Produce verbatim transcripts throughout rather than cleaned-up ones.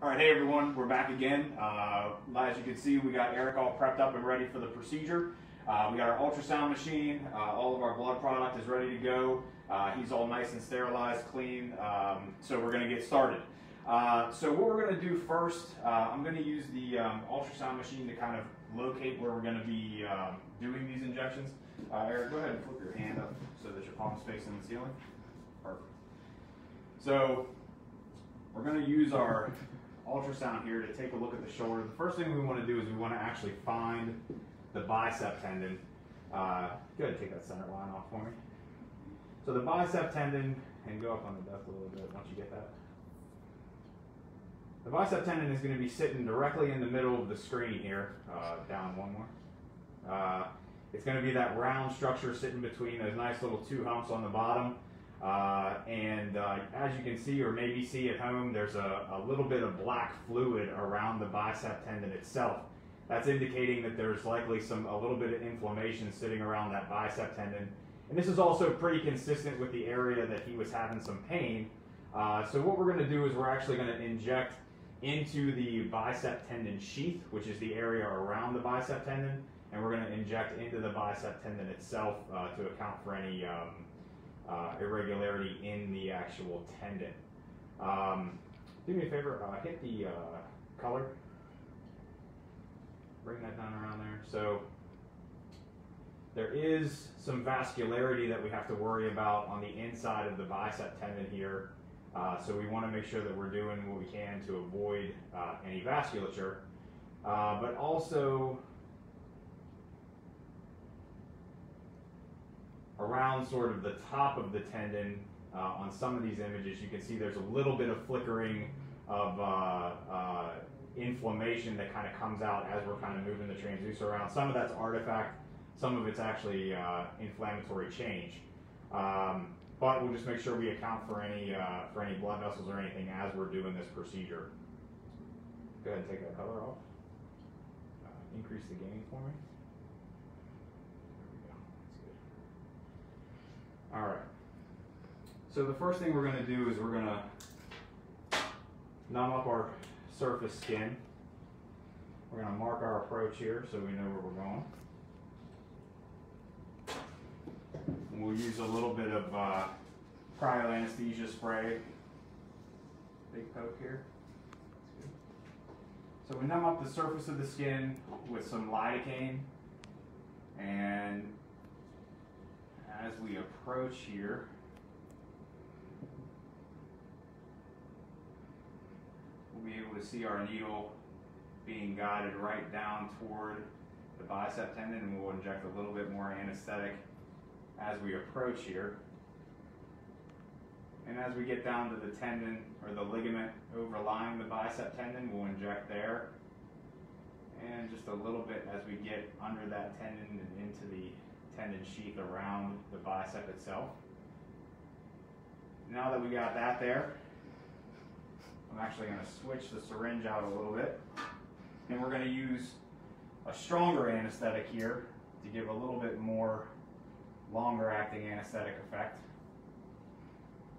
All right, hey everyone, we're back again. Uh, as you can see, we got Eric all prepped up and ready for the procedure. Uh, we got our ultrasound machine, uh, all of our blood product is ready to go. Uh, he's all nice and sterilized, clean, um, so we're gonna get started. Uh, so what we're gonna do first, uh, I'm gonna use the um, ultrasound machine to kind of locate where we're gonna be um, doing these injections. Uh, Eric, go ahead and flip your hand up so that your palm's facing the ceiling. Perfect. So we're gonna use our ultrasound here to take a look at the shoulder. The first thing we want to do is we want to actually find the bicep tendon. Uh, go ahead and take that center line off for me. So the bicep tendon, and go up on the depth a little bit once you get that. The bicep tendon is going to be sitting directly in the middle of the screen here, uh, down one more. Uh, it's going to be that round structure sitting between those nice little two humps on the bottom. Uh, and uh, as you can see, or maybe see at home, there's a, a little bit of black fluid around the bicep tendon itself. That's indicating that there's likely some a little bit of inflammation sitting around that bicep tendon. And this is also pretty consistent with the area that he was having some pain. Uh, so what we're going to do is we're actually going to inject into the bicep tendon sheath, which is the area around the bicep tendon, and we're going to inject into the bicep tendon itself uh, to account for any um, Uh, irregularity in the actual tendon. Um, do me a favor, uh, hit the uh, color. Bring that down around there. So there is some vascularity that we have to worry about on the inside of the bicep tendon here. Uh, so we want to make sure that we're doing what we can to avoid uh, any vasculature. Uh, but also, around sort of the top of the tendon, uh, on some of these images, you can see there's a little bit of flickering of uh, uh, inflammation that kind of comes out as we're kind of moving the transducer around. Some of that's artifact, some of it's actually uh, inflammatory change. Um, but we'll just make sure we account for any uh, for any blood vessels or anything as we're doing this procedure. Go ahead and take that color off. Uh, increase the gain for me. All right, so the first thing we're going to do is we're going to numb up our surface skin. We're going to mark our approach here so we know where we're going. And we'll use a little bit of uh, cryo anesthesia spray. Big poke here. So we numb up the surface of the skin with some lidocaine, and as we approach here, we'll be able to see our needle being guided right down toward the bicep tendon, and we'll inject a little bit more anesthetic as we approach here. And as we get down to the tendon or the ligament overlying the bicep tendon, we'll inject there. And just a little bit as we get under that tendon and into the tendon sheath around the bicep itself. Now that we got that there, I'm actually going to switch the syringe out a little bit, and we're going to use a stronger anesthetic here to give a little bit more longer acting anesthetic effect.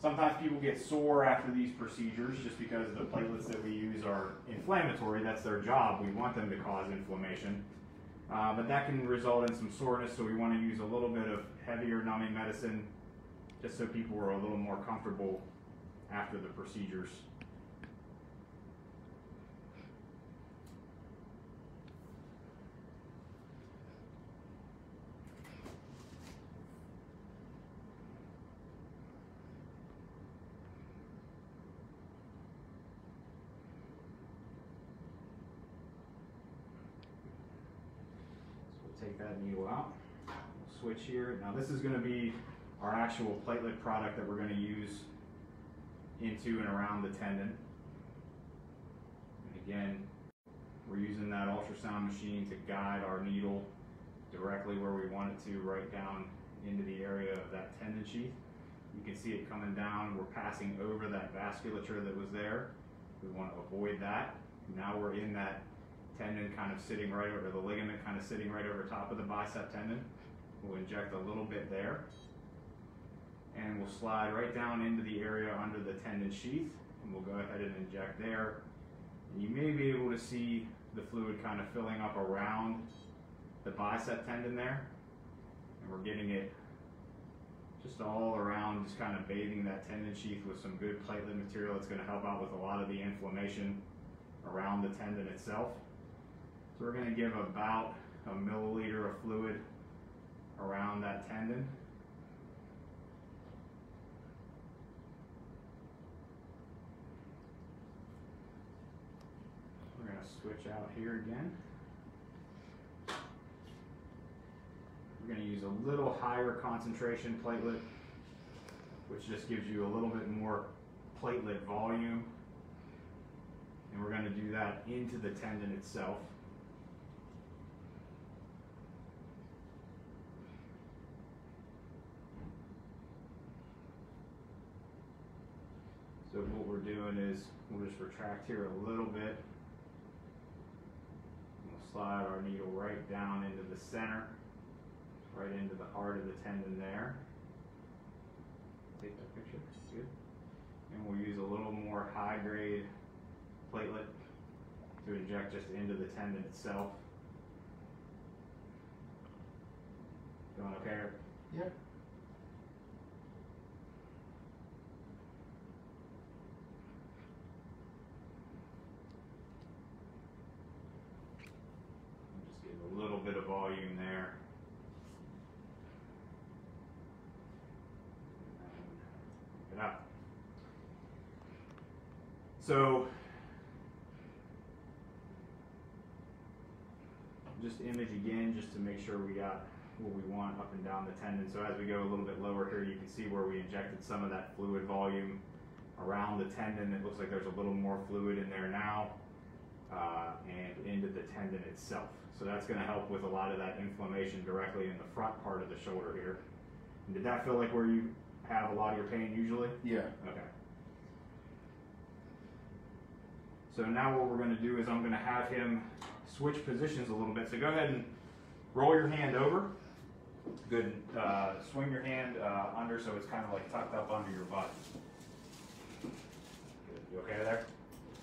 Sometimes people get sore after these procedures just because the platelets that we use are inflammatory. That's their job. We want them to cause inflammation. Uh, but that can result in some soreness, so we want to use a little bit of heavier numbing medicine just so people are a little more comfortable after the procedures. Take that needle out, switch here. Now this is going to be our actual platelet product that we're going to use into and around the tendon. And again, we're using that ultrasound machine to guide our needle directly where we want it to, right down into the area of that tendon sheath. You can see it coming down. We're passing over that vasculature that was there. We want to avoid that. Now we're in that tendon kind of sitting right over the ligament, kind of sitting right over top of the bicep tendon. We'll inject a little bit there, and we'll slide right down into the area under the tendon sheath, and we'll go ahead and inject there And you may be able to see the fluid kind of filling up around the bicep tendon there, and we're getting it just all around, just kind of bathing that tendon sheath with some good platelet material that's going to help out with a lot of the inflammation around the tendon itself. So we're going to give about a milliliter of fluid around that tendon. We're going to switch out here again. We're going to use a little higher concentration platelet, which just gives you a little bit more platelet volume. And we're going to do that into the tendon itself. So what we're doing is we'll just retract here a little bit. We'll slide our needle right down into the center, right into the heart of the tendon there. Take that picture, that's good. And we'll use a little more high-grade platelet to inject just into the tendon itself. Going okay? Yep. Just give a little bit of volume there. And it up. So, just image again, just to make sure we got what we want up and down the tendon. So as we go a little bit lower here, you can see where we injected some of that fluid volume around the tendon. It looks like there's a little more fluid in there now uh, and into the tendon itself. So that's going to help with a lot of that inflammation directly in the front part of the shoulder here. And did that feel like where you have a lot of your pain usually? Yeah. Okay. So now what we're going to do is I'm going to have him switch positions a little bit. So go ahead and roll your hand over. Good. Uh, swing your hand uh, under so it's kind of like tucked up under your butt. Good. You okay there?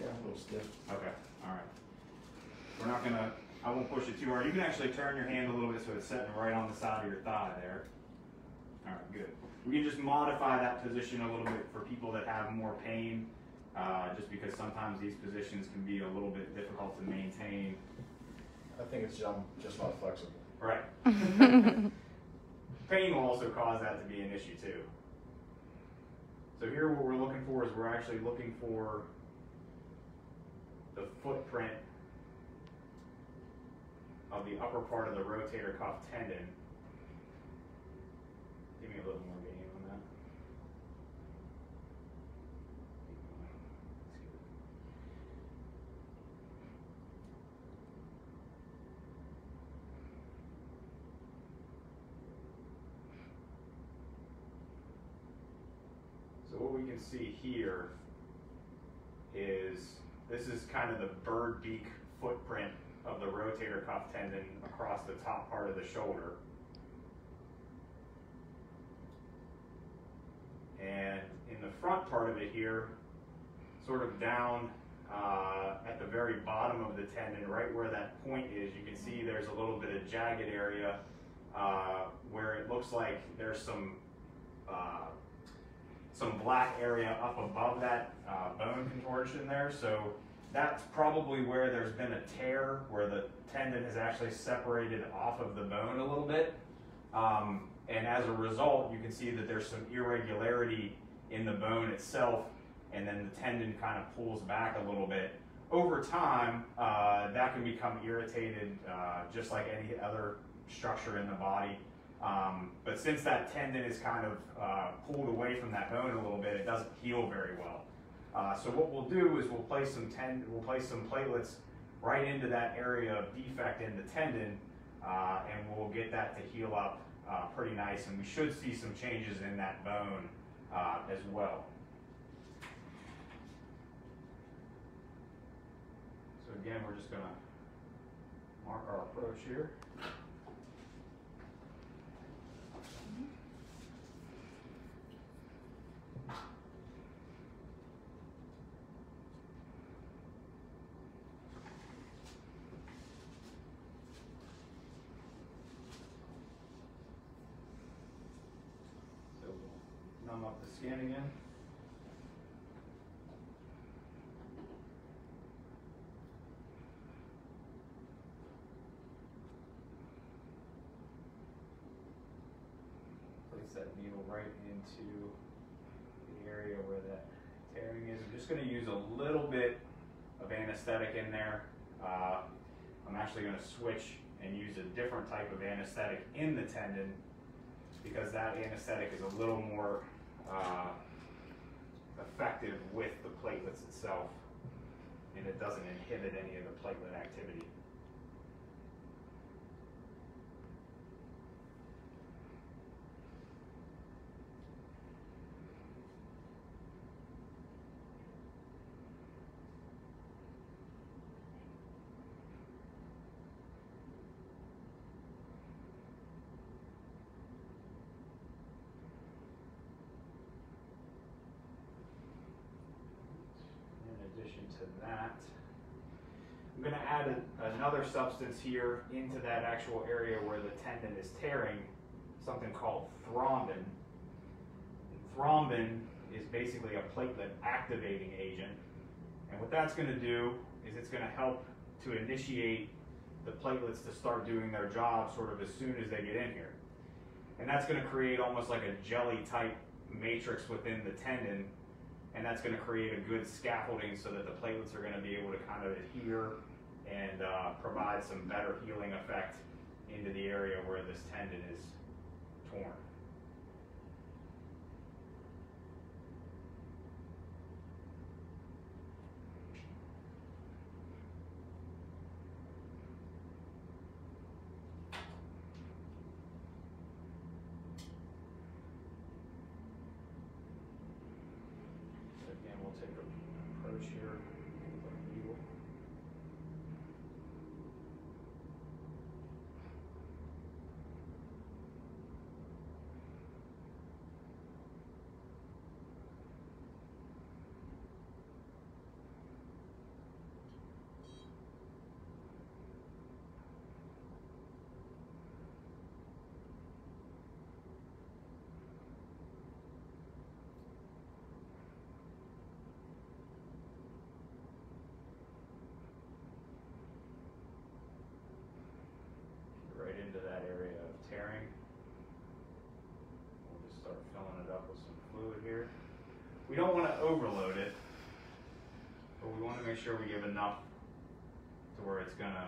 Yeah, a little stiff. Okay. All right. We're not going to, I won't push it too hard. You can actually turn your hand a little bit so it's sitting right on the side of your thigh there. All right, good. We can just modify that position a little bit for people that have more pain. Uh, just because sometimes these positions can be a little bit difficult to maintain. I think it's um, just not flexible. Right. Pain will also cause that to be an issue too. So here what we're looking for is we're actually looking for the footprint of the upper part of the rotator cuff tendon. Give me a little more gain on that. So what we can see here is this is kind of the bird beak footprint of the rotator cuff tendon across the top part of the shoulder. And in the front part of it here, sort of down uh, at the very bottom of the tendon, right where that point is, you can see there's a little bit of jagged area uh, where it looks like there's some uh, some black area up above that uh, bone contortion there. So that's probably where there's been a tear, where the tendon has actually separated off of the bone a little bit. Um, and as a result, you can see that there's some irregularity in the bone itself, and then the tendon kind of pulls back a little bit. Over time, uh, that can become irritated uh, just like any other structure in the body. Um, but since that tendon is kind of uh, pulled away from that bone a little bit, it doesn't heal very well. Uh, so what we'll do is we'll place some tend we'll place some platelets right into that area of defect in the tendon, uh, and we'll get that to heal up uh, pretty nice. And we should see some changes in that bone uh, as well. So again, we're just going to mark our approach here. bottom of the skin again. Place that needle right into the area where that tearing is. I'm just going to use a little bit of anesthetic in there. Uh, I'm actually going to switch and use a different type of anesthetic in the tendon, because that anesthetic is a little more uh, effective with the platelets itself, and it doesn't inhibit any of the platelet activity. To that, I'm going to add a, another substance here into that actual area where the tendon is tearing, something called thrombin. And thrombin is basically a platelet activating agent, and what that's going to do is it's going to help to initiate the platelets to start doing their job sort of as soon as they get in here, and that's going to create almost like a jelly type matrix within the tendon. And that's going to create a good scaffolding so that the platelets are going to be able to kind of adhere and uh, provide some better healing effect into the area where this tendon is torn. Take an approach here with our needle. Into that area of tearing. We'll just start filling it up with some fluid here. We don't want to overload it, but we want to make sure we give enough to where it's going to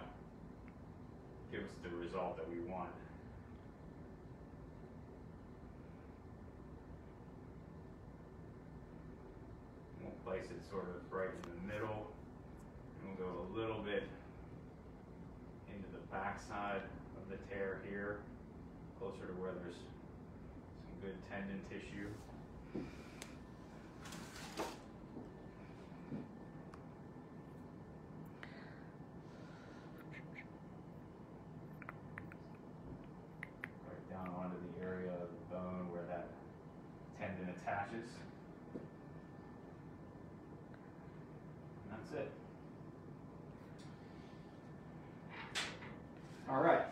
give us the result that we want. We'll place it sort of right in the middle, and we'll go a little bit into the backside of the tear here, closer to where there's some good tendon tissue. Right down onto the area of the bone where that tendon attaches. And that's it. All right,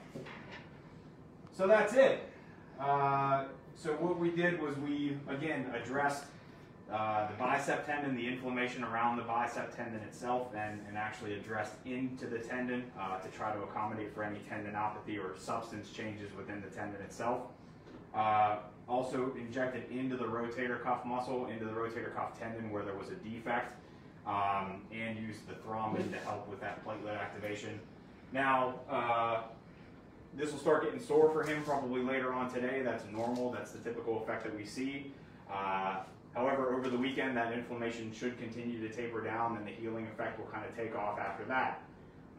so that's it. Uh, so what we did was we, again, addressed uh, the bicep tendon, the inflammation around the bicep tendon itself, and, and actually addressed into the tendon uh, to try to accommodate for any tendinopathy or substance changes within the tendon itself. Uh, also injected into the rotator cuff muscle, into the rotator cuff tendon where there was a defect, um, and used the thrombin to help with that platelet activation. Now, uh, this will start getting sore for him probably later on today. That's normal. That's the typical effect that we see. Uh, however, over the weekend, that inflammation should continue to taper down, and the healing effect will kind of take off after that.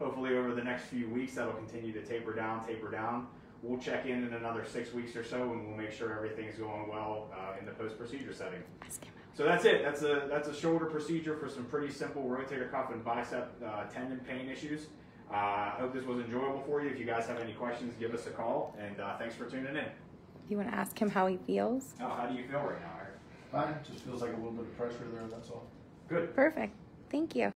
Hopefully, over the next few weeks, that'll continue to taper down, taper down. We'll check in in another six weeks or so, and we'll make sure everything's going well uh, in the post-procedure setting. So that's it. That's a, that's a shoulder procedure for some pretty simple rotator cuff and bicep uh, tendon pain issues. Uh, I hope this was enjoyable for you. If you guys have any questions, give us a call, and uh, thanks for tuning in. You want to ask him how he feels? Oh, how do you feel right now, Eric? Fine. Just feels like a little bit of pressure there, that's all. Good. Perfect. Thank you.